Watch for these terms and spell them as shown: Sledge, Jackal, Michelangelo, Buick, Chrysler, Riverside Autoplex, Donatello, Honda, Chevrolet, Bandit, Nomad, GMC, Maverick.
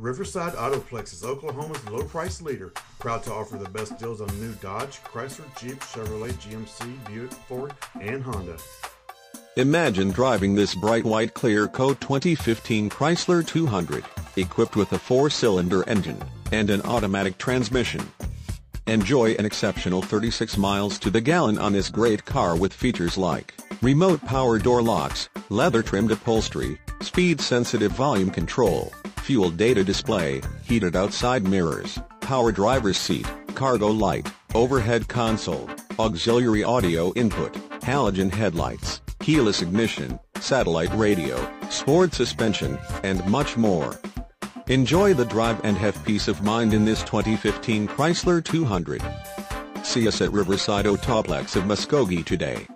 Riverside Autoplex is Oklahoma's low price leader, proud to offer the best deals on new Dodge, Chrysler, Jeep, Chevrolet, GMC, Buick, Ford, and Honda. Imagine driving this bright white clear coat 2015 Chrysler 200, equipped with a 4-cylinder engine and an automatic transmission. Enjoy an exceptional 36 miles to the gallon on this great car with features like remote power door locks, leather-trimmed upholstery, speed-sensitive volume control, fuel data display, heated outside mirrors, power driver's seat, cargo light, overhead console, auxiliary audio input, halogen headlights, keyless ignition, satellite radio, sport suspension, and much more. Enjoy the drive and have peace of mind in this 2015 Chrysler 200. See us at Riverside Autoplex of Muskogee today.